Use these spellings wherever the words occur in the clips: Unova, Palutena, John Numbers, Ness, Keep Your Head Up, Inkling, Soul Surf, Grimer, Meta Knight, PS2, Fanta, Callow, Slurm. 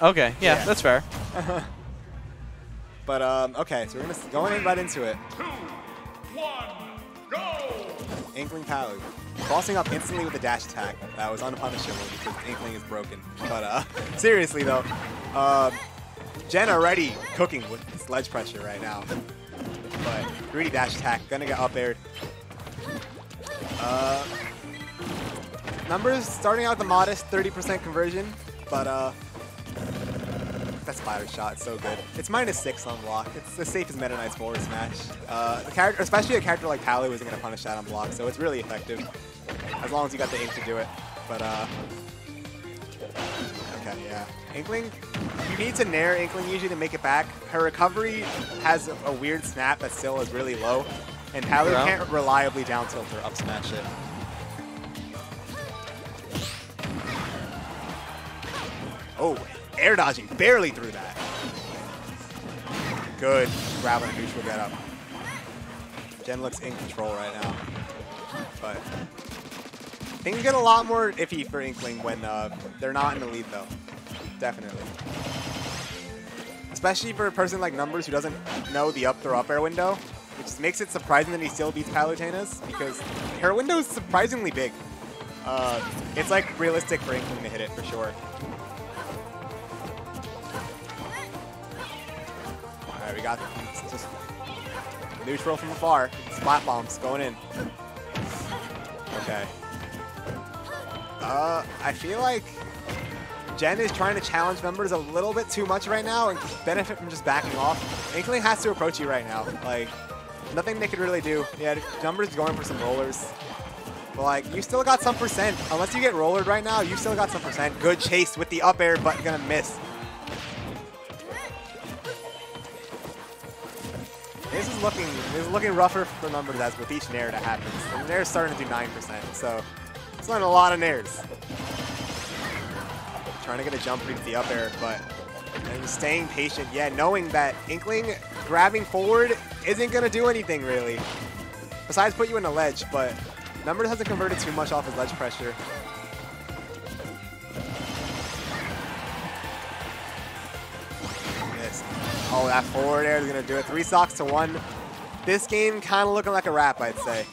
Okay, yeah, that's fair. But, okay, so we're going to go in right into it. 2, 1, go! Inkling Callow. Bossing up instantly with a dash attack. That was unpunishable because Inkling is broken. But, seriously, though, Jen already cooking with sledge pressure right now. But, greedy dash attack. Going to get up aired. Numbers starting out the modest 30% conversion, but that spider shot is so good. It's -6 on block. It's as safe as Meta Knight's forward smash. The character, especially a character like Callow, isn't going to punish that on block, so it's really effective as long as you got the ink to do it. But okay, yeah. Inkling, you need to nair Inkling usually to make it back. Her recovery has a weird snap that still is really low, and Callow can't reliably down tilt or up smash it. Oh, air dodging barely through that. Good grappling neutral get up. Jen looks in control right now. But things get a lot more iffy for Inkling when they're not in the lead, though. Definitely. Especially for a person like Numbers who doesn't know the up throw up air window, which makes it surprising that he still beats Palutena's because her window is surprisingly big. It's like realistic for Inkling to hit it for sure. We got just neutral from afar. Splat bombs going in. Okay. I feel like Jen is trying to challenge Numbers a little bit too much right now and benefit from just backing off. Inkling has to approach you right now. Like, nothing they could really do. Yeah, Numbers going for some rollers. But, like, you still got some percent. Unless you get rollered right now, you still got some percent. Good chase with the up air, but gonna miss. This is looking rougher for Numbers as with each nair that happens. The nair's starting to do 9%, so it's not a lot of nairs. Trying to get a jump read with the up air, but and staying patient. Yeah, knowing that Inkling grabbing forward isn't going to do anything, really, besides put you in a ledge, but Numbers hasn't converted too much off his ledge pressure. Oh, that forward air is going to do it. 3 stocks to 1. This game kind of looking like a wrap, I'd say.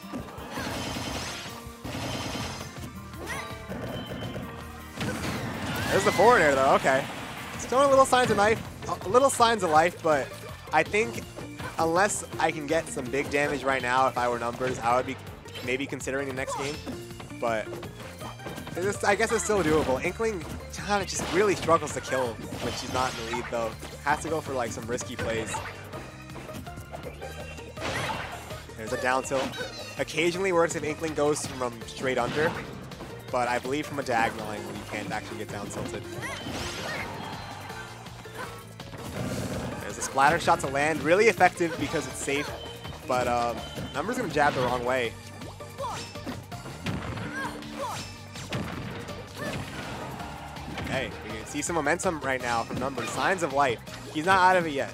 There's the forward air, though. Okay. Still little signs of life, but I think unless I can get some big damage right now, if I were Numbers, I would be maybe considering the next game. But I guess it's still doable. Inkling kind of just really struggles to kill when she's not in the lead, though. Has to go for like some risky plays. There's a down tilt. Occasionally works if Inkling goes from straight under, but I believe from a diagonal angle you can't actually get down tilted. There's a splatter shot to land, really effective because it's safe, but Numbers gonna jab the wrong way. Hey, we can see some momentum right now from Numbers. Signs of life. He's not out of it yet.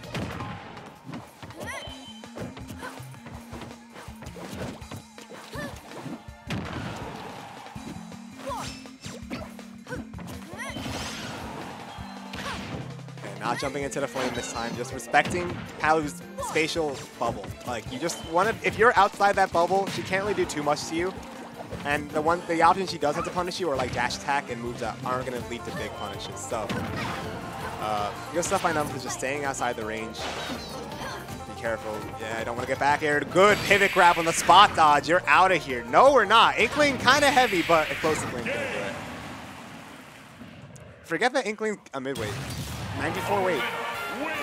Okay, not jumping into the flame this time. Just respecting Callow's spatial bubble. Like, you just want to, if you're outside that bubble, she can't really do too much to you. And the options she does have to punish you are like dash attack and moves that aren't going to lead to big punishes. So, good stuff by Numbers is just staying outside the range. Be careful. Yeah, I don't want to get back aired. Good pivot grab on the spot dodge. You're out of here. No, we're not. Inkling kind of heavy, but a close Inkling going to do it. Forget that Inkling midweight. 94 weight.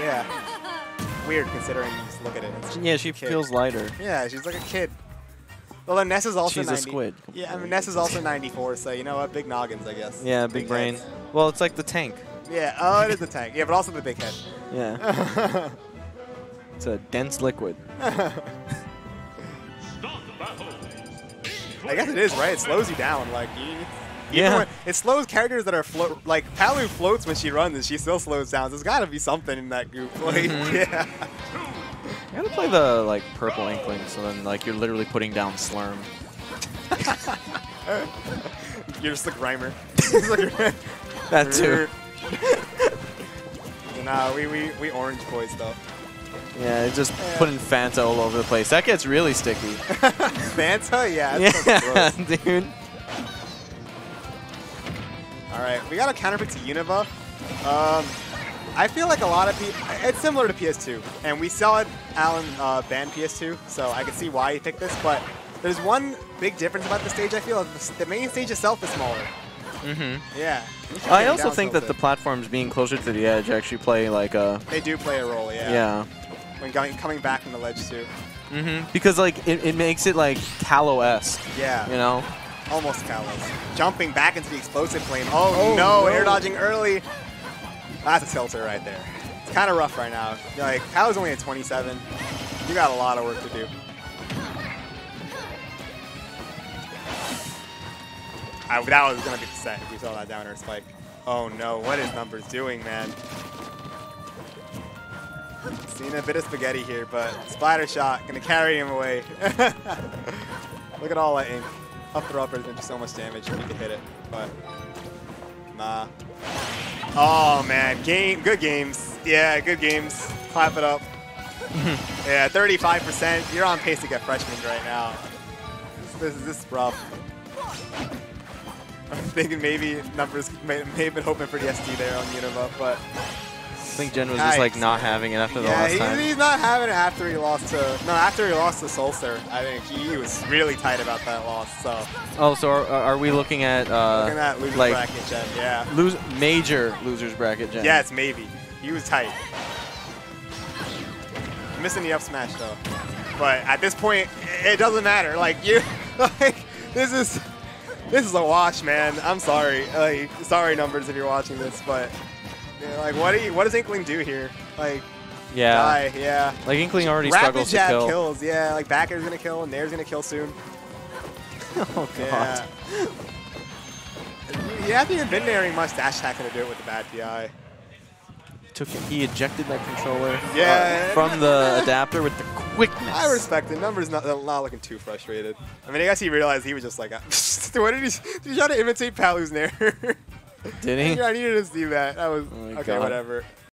Yeah. Weird considering you just look at it. Yeah, she feels lighter. Yeah, she's like a kid. Well, then Ness is also She's 90. A squid. Yeah, I mean, Ness is also 94, so you know what? Big noggins, I guess. Yeah, big brain. Heads. Well, it's like the tank. Yeah, oh, it is the tank. Yeah, but also the big head. Yeah. It's a dense liquid. I guess it is, right? It slows you down. Like, yeah. It slows characters that are like, Callow floats when she runs, and she still slows down. So there's got to be something in that group. Like, yeah. I gotta play the like purple Inkling, so then like you're literally putting down Slurm. You're just like Grimer. That too. Nah, we orange boys though. Yeah, just putting Fanta all over the place. That gets really sticky. Fanta? Yeah, that's so gross. Dude. Alright, we got a counterpick to Unova. I feel like a lot of people, it's similar to PS2, and we saw it, Alan banned PS2, so I can see why he picked this, but there's one big difference about the stage, I feel. The main stage itself is smaller. Mm-hmm. Yeah. I also think that the platforms being closer to the edge actually play like a... They do play a role, yeah. Yeah. When coming back from the ledge, too. Mm-hmm. Because, like, it makes it, like, Callow-esque. Yeah. You know? Almost Callow. Jumping back into the explosive flame. Oh, no. Air dodging early. That's a tilter right there. It's kind of rough right now. Like, Callow's only at 27. You got a lot of work to do. That was going to be upset if we saw that down air spike. Oh no, what is Numbers doing, man? Seen a bit of spaghetti here, but Spider Shot going to carry him away. Look at all that ink. Up throw up is going to do so much damage if he could hit it, but nah. Oh man, good games. Yeah, good games. Clap it up. Yeah, 35%. You're on pace to get freshman right now. This is rough. I'm thinking maybe Numbers may have been hoping for the SD there on Unova, but... I think Jen was just like not having it after the last time. He's not having it after he lost to... No, after he lost to Soul Surf, I think he was really tight about that loss, so... Oh, so are we looking at... looking at Loser's Bracket Jen, yeah. Major Loser's Bracket Jen. Yes, maybe. He was tight. Missing the up smash, though. But at this point, it doesn't matter. Like, you... Like, this is a wash, man. I'm sorry. Like, sorry, Numbers, if you're watching this, but you know, like, what does Inkling do here? Like, yeah, die. Yeah. Like Inkling already struggles to kill. Rapid jab kills. Yeah, like back air's gonna kill and Nair's gonna kill soon. Oh god. Yeah. You haven't even been nairing much. Dash attack gonna do it with the bad DI. He ejected that controller from the adapter with the quickness. I respect it. Numbers not looking too frustrated. I mean, I guess he realized he was just like, what did he try to imitate Palu's Nair? Did he? I needed to see that. That was, okay, whatever.